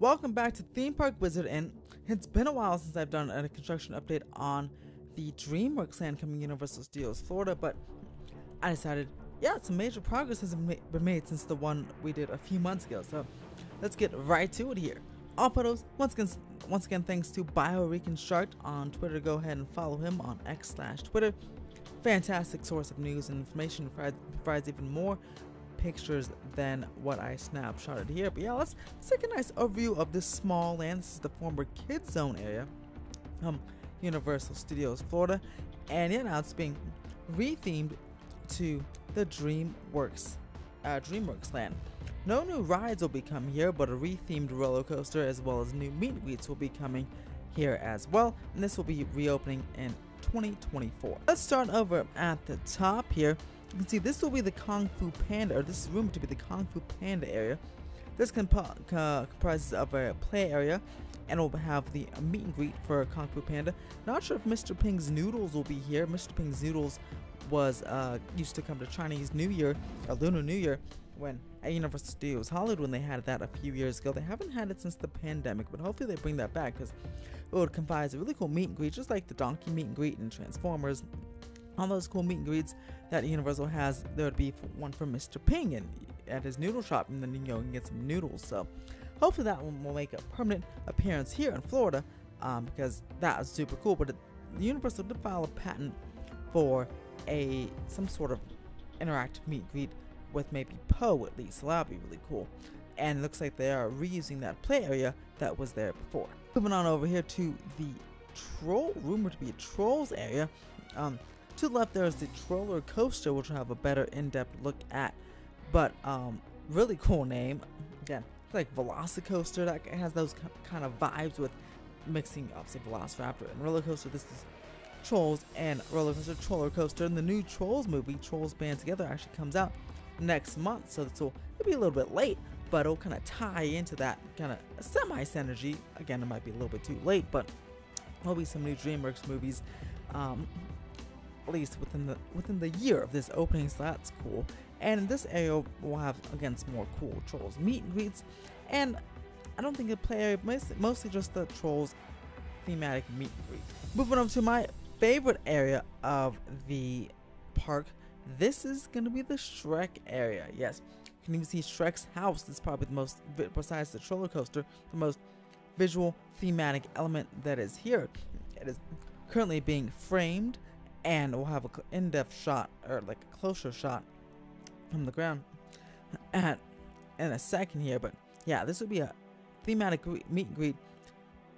Welcome back to Theme Park Wizard, and it's been a while since I've done a construction update on the DreamWorks land coming Universal Studios Florida, but I decided, yeah, some major progress has been made since the one we did a few months ago, so let's get right to it here. All photos, once again thanks to BioReconstruct on Twitter. Go ahead and follow him on X/Twitter. Fantastic source of news and information, provides even more pictures than what I snapshotted here. But yeah, let's take a nice overview of this small land. This is the former KidZone area, Universal Studios Florida, and yeah, now it's being rethemed to the DreamWorks land. No new rides will be coming here, but a rethemed roller coaster as well as new meet and greets will be coming here as well, and this will be reopening in 2024. Let's start over at the top here. You can see this will be the Kung Fu Panda, or this is rumored to be the Kung Fu Panda area. This comprises of a play area, and will have the meet and greet for Kung Fu Panda. Not sure if Mr. Ping's Noodles will be here. Mr. Ping's Noodles was used to come to Chinese New Year, or Lunar New Year, when at Universal Studios Hollywood, when they had that a few years ago. They haven't had it since the pandemic, but hopefully they bring that back, because it would comprise a really cool meet and greet, just like the Donkey meet and greet and Transformers. All those cool meet and greets that Universal has, there would be one for Mr. Ping and at his noodle shop, and then you can go and get some noodles. So hopefully that one will make a permanent appearance here in Florida, because that was super cool. But Universal did file a patent for some sort of interactive meet and greet with maybe Poe at least, so that would be really cool. And it looks like they are reusing that play area that was there before. Moving on over here to the rumored to be a Trolls area. To the left there is the Trollercoaster, which will have a better in-depth look at, but really cool name. Again, it's like Velocicoaster, that has those kind of vibes with mixing obviously Velociraptor and Rollercoaster. This is Trolls and Rollercoaster, Trollercoaster, and the new Trolls movie, Trolls Band Together, actually comes out next month, so this will be a little bit late, but it'll kind of tie into that kind of semi-synergy. Again, it might be a little bit too late, but there'll be some new DreamWorks movies. At least within the year of this opening, so that's cool. And this area will have, again, some more cool Trolls meet and greets, and I don't think a play area, mostly just the Trolls thematic meet and greet. Moving on to my favorite area of the park, this is going to be the Shrek area. Yes, you can even see Shrek's house. This is probably the most, besides the Trollercoaster, the most visual thematic element that is here. It is currently being framed, and we'll have an in-depth shot, or like a closer shot from the ground in a second here. But yeah, this will be a thematic meet and greet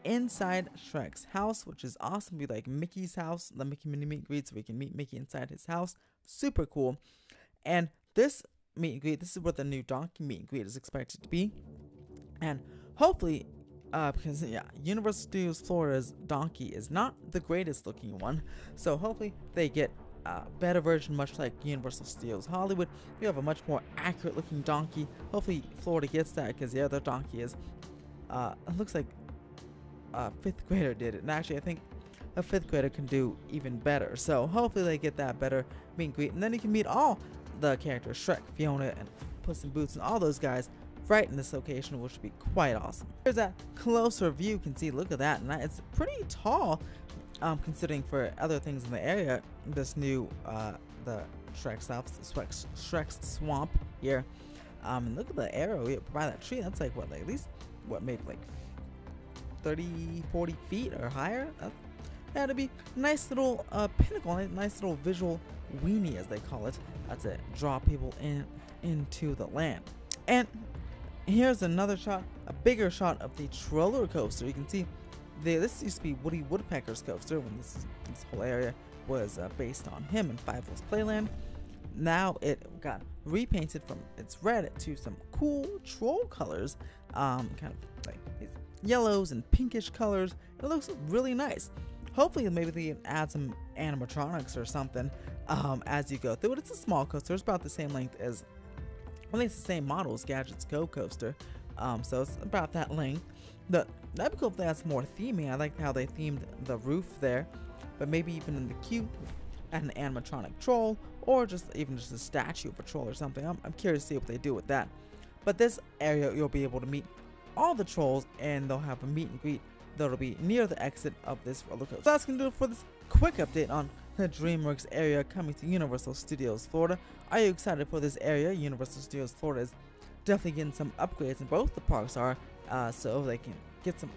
inside Shrek's house, which is awesome. It'll be like Mickey's house, the Mickey mini meet and greet, so we can meet Mickey inside his house. Super cool. And this meet and greet, this is where the new Donkey meet and greet is expected to be. And hopefully, because yeah, Universal Studios Florida's Donkey is not the greatest looking one, so hopefully they get a better version, much like Universal Studios Hollywood. We have a much more accurate looking Donkey. Hopefully Florida gets that, because the other Donkey is, it looks like a 5th grader did it, and actually I think a 5th grader can do even better, so hopefully they get that better meet and greet. And then you can meet all the characters, Shrek, Fiona, and Puss in Boots, and all those guys right in this location, which would be quite awesome. Here's a closer view. You can see, look at that, and it's pretty tall, considering for other things in the area. This new the Shrek's swamp here, and look at the arrow by that tree. That's like what, like at least what, maybe like 30-40 feet or higher. That'd be nice little pinnacle, nice little visual weenie as they call it, to draw people into the land. And here's another shot, a bigger shot of the Trollercoaster. You can see this used to be Woody Woodpecker's coaster when this whole area was based on him in Five Worlds Playland. Now it got repainted from its red to some cool troll colors, kind of like these yellows and pinkish colors. It looks really nice. Hopefully maybe they can add some animatronics or something as you go through it. It's a small coaster. It's about the same length as, I think it's the same model as Gadget's Go Coaster, so it's about that length. That'd be cool if they had some more theming. I like how they themed the roof there, but maybe even in the queue, an animatronic troll, or just even just a statue of a troll or something. I'm curious to see what they do with that. But this area, you'll be able to meet all the trolls, and they'll have a meet and greet that'll be near the exit of this roller coaster. So that's gonna do it for this quick update on the DreamWorks area coming to Universal Studios Florida. Are you excited for this area? Universal Studios Florida is definitely getting some upgrades, and both the parks are, so they can get some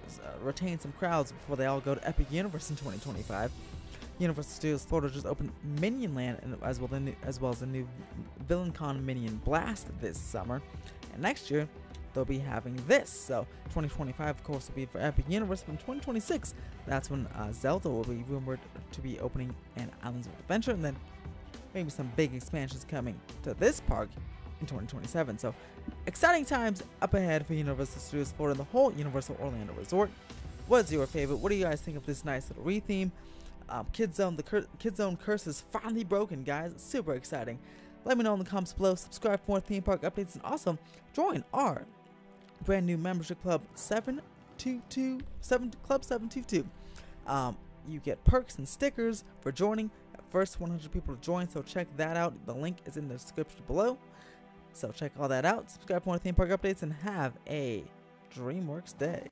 retain some crowds before they all go to Epic Universe in 2025. Universal Studios Florida just opened Minion Land, and as well as the new Villain Con Minion Blast this summer. And next year, they'll be having this. So 2025, of course, will be for Epic Universe. From 2026, that's when Zelda will be rumored to be opening an Islands of Adventure, and then maybe some big expansions coming to this park in 2027. So exciting times up ahead for Universal Studios Florida and the whole Universal Orlando Resort. What's your favorite? What do you guys think of this nice little retheme? KidZone, the KidZone curse is finally broken, guys. It's super exciting. Let me know in the comments below. Subscribe for more theme park updates, and also join our brand new membership club 722. You get perks and stickers for joining. First 100 people to join, so check that out. The link is in the description below. So check all that out. Subscribe for more theme park updates, and have a DreamWorks day.